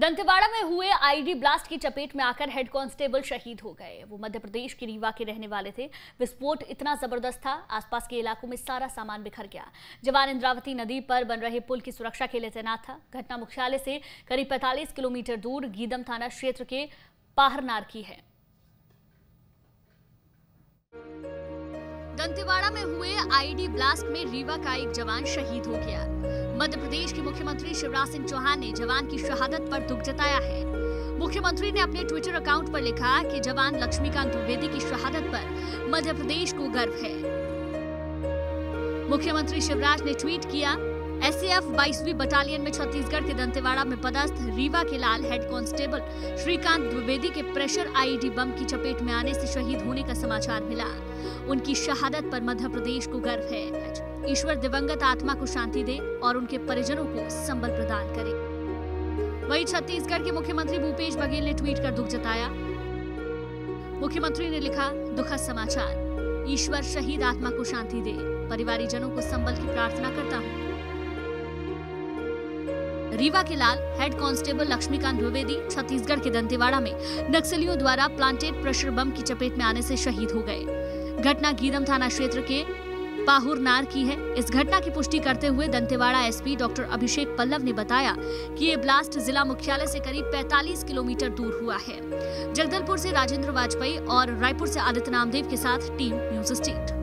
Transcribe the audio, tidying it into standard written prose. दंतेवाड़ा में हुए ID blast की चपेट में आकर हेड कांस्टेबल शहीद हो गए। वो मध्य प्रदेश के रीवा के रहने वाले थे। विस्फोट इतना जबरदस्त था, आसपास के इलाकों में सारा सामान बिखर गया। जवान इंद्रावती नदी पर बन रहे पुल की सुरक्षा के लिए तैनात था। घटना मुख्यालय से करीब 45 किलोमीटर दूर गीदम थाना क्षेत्र के पाहरनार की है। दंतेवाड़ा में हुए आईडी ब्लास्ट में रीवा का एक जवान शहीद हो गया। मध्य प्रदेश के मुख्यमंत्री शिवराज सिंह चौहान ने जवान की शहादत पर दुख जताया है। मुख्यमंत्री ने अपने ट्विटर अकाउंट पर लिखा कि जवान लक्ष्मीकांत द्विवेदी की शहादत पर मध्य प्रदेश को गर्व है। मुख्यमंत्री शिवराज ने ट्वीट किया, एसएएफ 22वीं बटालियन में छत्तीसगढ़ के दंतेवाड़ा में पदस्थ रीवा के लाल हेड कांस्टेबल श्रीकांत द्विवेदी के प्रेशर आईडी बम की चपेट में आने से शहीद होने का समाचार मिला। उनकी शहादत पर मध्य प्रदेश को गर्व है। ईश्वर दिवंगत आत्मा को शांति दे और उनके परिजनों को संबल प्रदान करे। वहीं छत्तीसगढ़ के मुख्यमंत्री भूपेश बघेल ने ट्वीट कर दुख जताया। मुख्यमंत्री ने लिखा, दुखद समाचार, ईश्वर शहीद आत्मा को शांति दे, परिवारजनों को संबल की प्रार्थना करता हूँ। रीवा के लाल हेड कांस्टेबल लक्ष्मीकांत द्विवेदी छत्तीसगढ़ के दंतेवाड़ा में नक्सलियों द्वारा प्लांटेड प्रेशर बम की चपेट में आने से शहीद हो गए। घटना गीदम थाना क्षेत्र के पाहरनार की है। इस घटना की पुष्टि करते हुए दंतेवाड़ा एसपी डॉक्टर अभिषेक पल्लव ने बताया कि ये ब्लास्ट जिला मुख्यालय से करीब 45 किलोमीटर दूर हुआ है। जगदलपुर से राजेंद्र वाजपेयी और रायपुर से आदित्य नामदेव के साथ टीम न्यूज स्टेट।